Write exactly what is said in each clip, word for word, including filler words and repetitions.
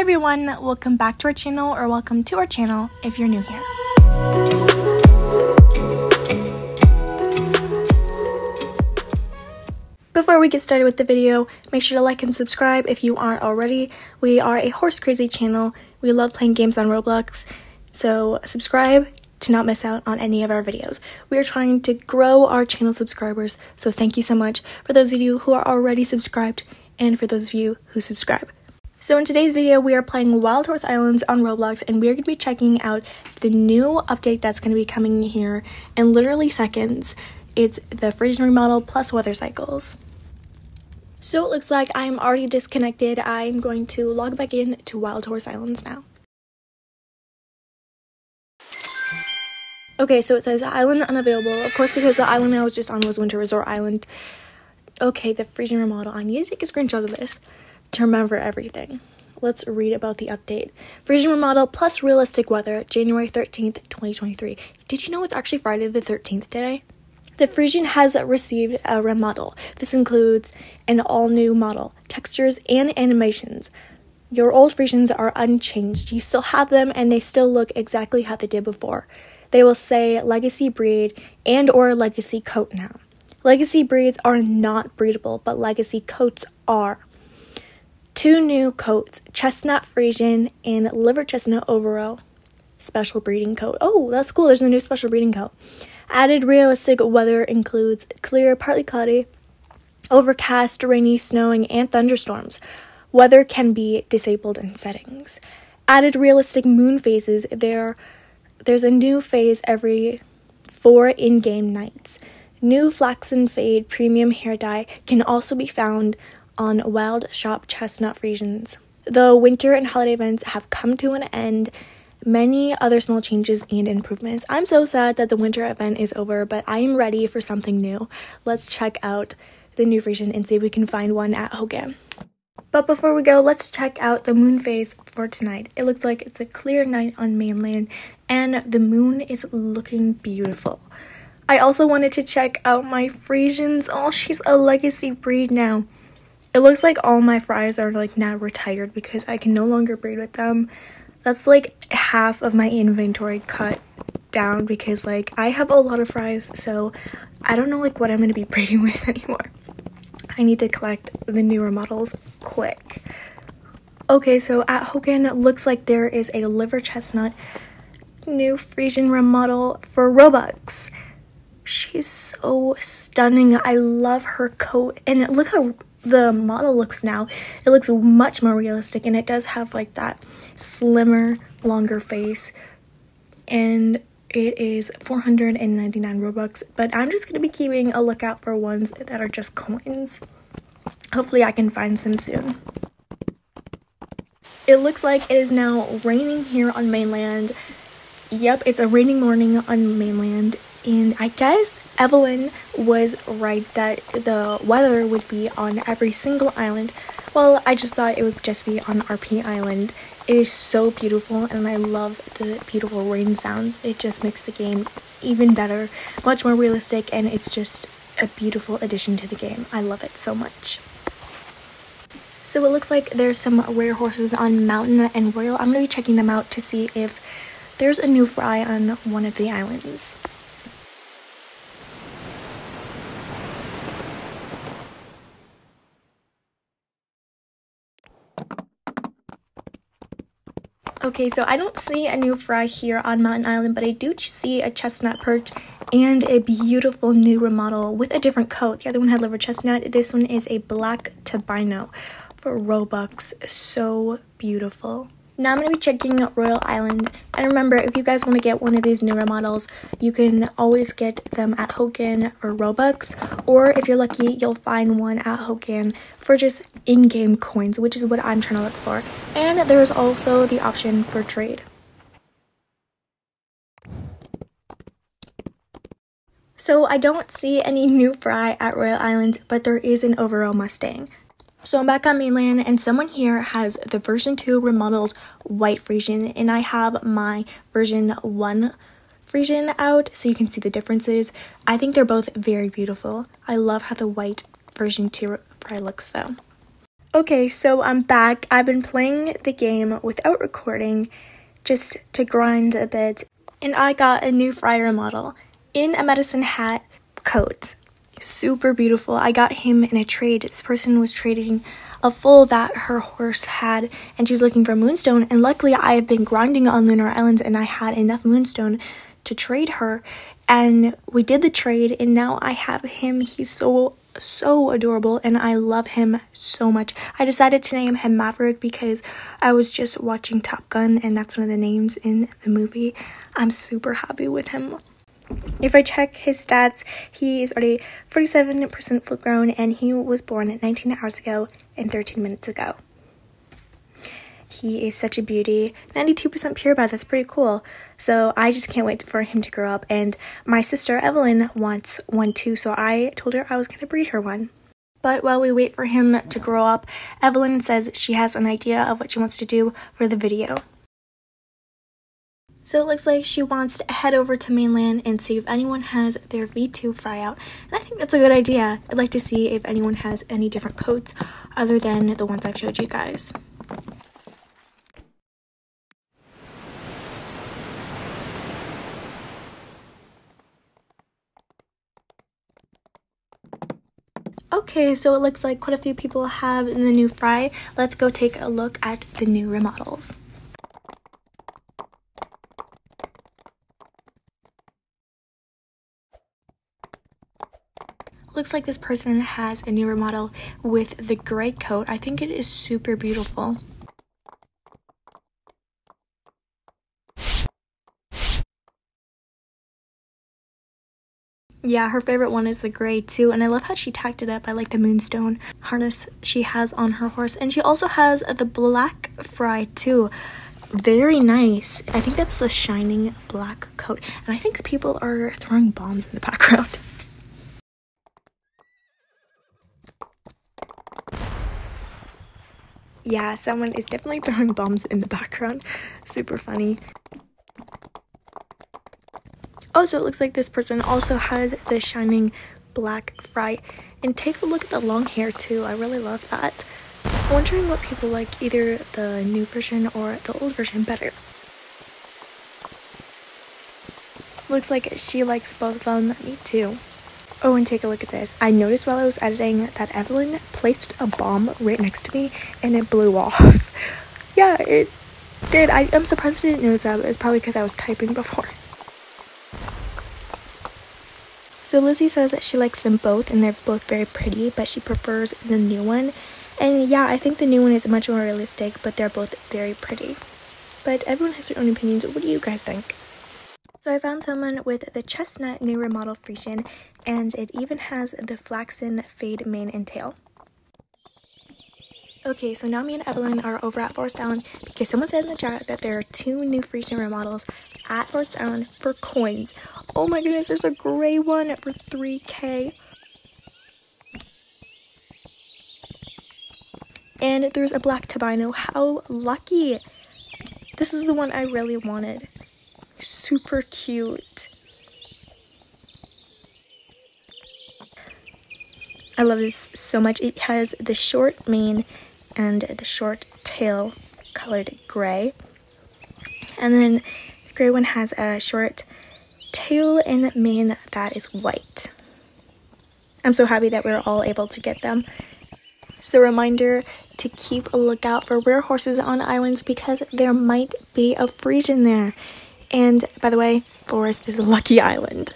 Hey everyone, welcome back to our channel, or welcome to our channel if you're new here. Before we get started with the video, make sure to like and subscribe if you aren't already. We are a horse crazy channel. We love playing games on Roblox, so subscribe to not miss out on any of our videos. We are trying to grow our channel subscribers, so thank you so much for those of you who are already subscribed and for those of you who subscribe. So in today's video, we are playing Wild Horse Islands on Roblox, and we're going to be checking out the new update that's going to be coming here in literally seconds. It's the Friesian remodel plus weather cycles. So it looks like I am already disconnected. I am going to log back in to Wild Horse Islands now. Okay, so it says island unavailable, of course, because the island I was just on was Winter Resort Island. Okay, the Friesian remodel. I need to take a screenshot of this to remember everything. Let's read about the update. Friesian remodel plus realistic weather, January thirteenth, twenty twenty-three. Did you know it's actually Friday the thirteenth today? The Friesian has received a remodel. This includes an all-new model, textures, and animations. Your old Friesians are unchanged. You still have them, and they still look exactly how they did before. They will say Legacy Breed and or Legacy Coat now. Legacy breeds are not breedable, but Legacy Coats are. Two new coats, Chestnut Friesian and Liver Chestnut Overall Special Breeding Coat. Oh, that's cool. There's a new special breeding coat. Added realistic weather includes clear, partly cloudy, overcast, rainy, snowing, and thunderstorms. Weather can be disabled in settings. Added realistic moon phases. There, there's a new phase every four in-game nights. New Flaxen Fade premium hair dye can also be found on Wild Shop Chestnut Friesians. Though winter and holiday events have come to an end, many other small changes and improvements. I'm so sad that the winter event is over, but I am ready for something new. Let's check out the new Friesian and see if we can find one at Hoken. But before we go, let's check out the moon phase for tonight. It looks like it's a clear night on mainland, and the moon is looking beautiful. I also wanted to check out my Friesians. Oh, she's a legacy breed now. It looks like all my Fries are like now retired because I can no longer breed with them. That's like half of my inventory cut down because like I have a lot of Fries, so I don't know like what I'm going to be breeding with anymore. I need to collect the newer models quick. Okay, so at Hoken it looks like there is a Liver Chestnut new Friesian remodel for Robux. She's so stunning. I love her coat, and look how the model looks now. It looks much more realistic, and it does have like that slimmer, longer face, and it is four hundred ninety-nine Robux, but I'm just going to be keeping a lookout for ones that are just coins. Hopefully I can find some soon. It looks like it is now raining here on mainland. Yep, it's a rainy morning on mainland. And I guess Evelyn was right that the weather would be on every single island. Well, I just thought it would just be on R P Island. It is so beautiful, and I love the beautiful rain sounds. It just makes the game even better, much more realistic, and it's just a beautiful addition to the game. I love it so much. So it looks like there's some rare horses on Mountain and Royal. I'm going to be checking them out to see if there's a new Fry on one of the islands. Okay, so I don't see a new Fry here on Mountain Island, but I do see a Chestnut Perch and a beautiful new remodel with a different coat. The other one had Liver Chestnut. This one is a Black Tobino for Robux. So beautiful. Now I'm going to be checking out Royal Islands. And remember, if you guys want to get one of these new remodels, you can always get them at Hoken for Robux. Or if you're lucky, you'll find one at Hoken for just in-game coins, which is what I'm trying to look for. And there is also the option for trade. So I don't see any new Fry at Royal Islands, but there is an overall Mustang. So I'm back on mainland, and someone here has the version two remodeled white Friesian, and I have my version one Friesian out, so you can see the differences. I think they're both very beautiful. I love how the white version two fry looks though. Okay, so I'm back. I've been playing the game without recording just to grind a bit, and I got a new friar model in a medicine hat coat. Super beautiful. I got him in a trade. This person was trading a foal that her horse had, and she was looking for moonstone, and luckily I have been grinding on lunar islands and I had enough moonstone to trade her, and we did the trade, and now I have him. He's so so adorable and I love him so much. I decided to name him Maverick because I was just watching Top Gun and that's one of the names in the movie. I'm super happy with him. If I check his stats, he is already forty-seven percent full grown and he was born nineteen hours ago and thirteen minutes ago. He is such a beauty. ninety-two percent purebred, that's pretty cool. So I just can't wait for him to grow up, and my sister Evelyn wants one too, so I told her I was gonna breed her one. But while we wait for him to grow up, Evelyn says she has an idea of what she wants to do for the video. So it looks like she wants to head over to mainland and see if anyone has their V two fryout, and I think that's a good idea. I'd like to see if anyone has any different coats other than the ones I've showed you guys. Okay, so it looks like quite a few people have in the new fry. Let's go take a look at the new remodels. Looks like this person has a new remodel with the gray coat. I think it is super beautiful. Yeah, her favorite one is the gray too, and I love how she tacked it up. I like the moonstone harness she has on her horse, and she also has the black fry too. Very nice. I think that's the shining black coat, and I think people are throwing bombs in the background. Yeah, someone is definitely throwing bombs in the background. Super funny. Oh, so it looks like this person also has the shining black fry. And take a look at the long hair too. I really love that. I'm wondering what people like, either the new version or the old version better. Looks like she likes both of them. Me too. Oh, and take a look at this. I noticed while I was editing that Evelyn placed a bomb right next to me and it blew off. Yeah, it did. I, I'm surprised I didn't notice that. It's probably because I was typing before. So Lizzie says that she likes them both and they're both very pretty, but she prefers the new one. And yeah, I think the new one is much more realistic, but they're both very pretty. But everyone has their own opinions. What do you guys think? So I found someone with the chestnut new remodel Friesian, and it even has the flaxen fade mane and tail. Okay, so now me and Evelyn are over at Forest Island because someone said in the chat that there are two new Friesian remodels at Forest Island for coins. Oh my goodness, there's a gray one for three K. And there's a black Tabino. How lucky! This is the one I really wanted. Super cute. I love this so much. It has the short mane and the short tail colored gray. And then the gray one has a short tail and mane that is white. I'm so happy that we were all able to get them. So reminder to keep a lookout for rare horses on islands because there might be a Friesian there. And by the way, Forest is a lucky island.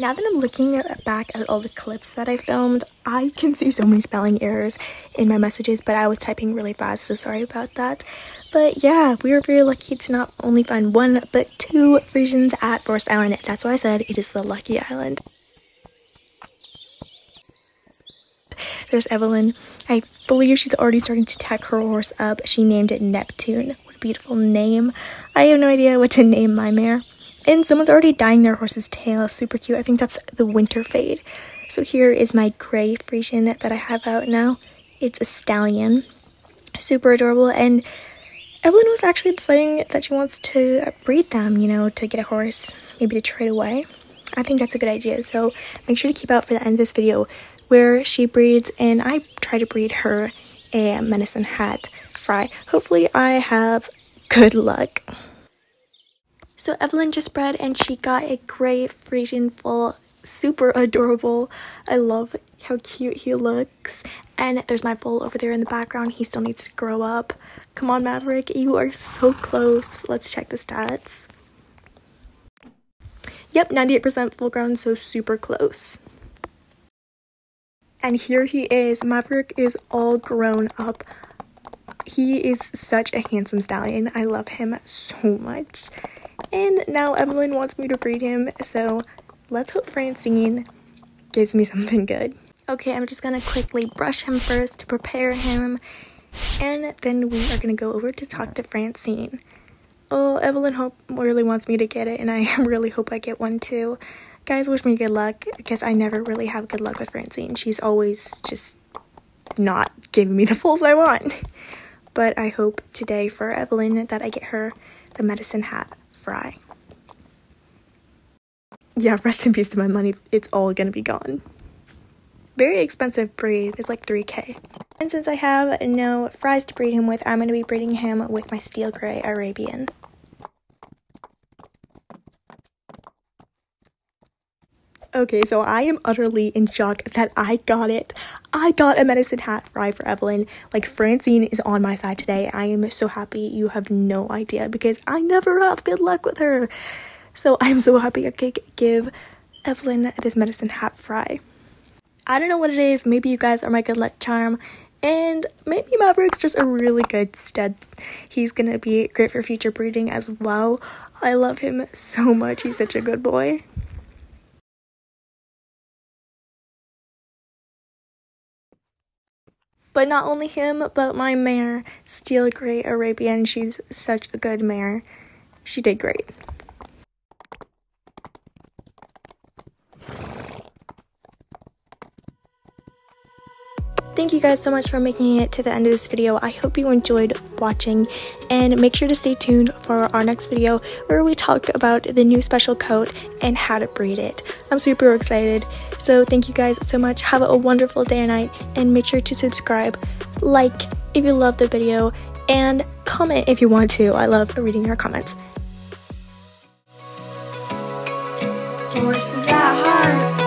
Now that I'm looking back at all the clips that I filmed, I can see so many spelling errors in my messages, but I was typing really fast, so sorry about that. But yeah, we were very lucky to not only find one, but two Friesians at Forest Island. That's why I said it is the lucky island. There's Evelyn. I believe she's already starting to tack her horse up. She named it Neptune. What a beautiful name. I have no idea what to name my mare. And someone's already dyeing their horse's tail. Super cute. I think that's the winter fade. So here is my gray Friesian that I have out now. It's a stallion. Super adorable. And Evelyn was actually deciding that she wants to breed them, you know, to get a horse, maybe to trade away. I think that's a good idea. So make sure to keep out for the end of this video where she breeds and I try to breed her a medicine hat fry. Hopefully I have good luck. So Evelyn just bred and she got a gray Friesian foal. Super adorable. I love how cute he looks. And there's my foal over there in the background. He still needs to grow up. Come on, Maverick. You are so close. Let's check the stats. Yep, ninety-eight percent full grown, so super close. And here he is. Maverick is all grown up. He is such a handsome stallion. I love him so much. And now Evelyn wants me to breed him, so let's hope Francine gives me something good. Okay, I'm just gonna quickly brush him first to prepare him, and then we are gonna go over to talk to Francine. Oh, Evelyn hope really wants me to get it, and I really hope I get one too. Guys, wish me good luck, because I never really have good luck with Francine. She's always just not giving me the foals I want. But I hope today for Evelyn that I get her the medicine hat fry. Yeah, rest in peace to my money. It's all gonna be gone. Very expensive breed. It's like three K. And since I have no fries to breed him with, I'm gonna be breeding him with my Steel Grey Arabian. Okay, so I am utterly in shock that I got it. I got a medicine hat fry for Evelyn. Like, Francine is on my side today. I am so happy. You have no idea, because I never have good luck with her. So I'm so happy I could give Evelyn this medicine hat fry. I don't know what it is. Maybe you guys are my good luck charm. And maybe Maverick's just a really good stud. He's going to be great for future breeding as well. I love him so much. He's such a good boy. But not only him, but my mare, Steel Grey Arabian. She's such a good mare. She did great. Thank you guys so much for making it to the end of this video. I hope you enjoyed watching, and make sure to stay tuned for our next video where we talk about the new special coat and how to breed it. I'm super excited. So thank you guys so much. Have a wonderful day and night, and make sure to subscribe, like if you love the video, and comment if you want to. I love reading your comments. Horses at heart.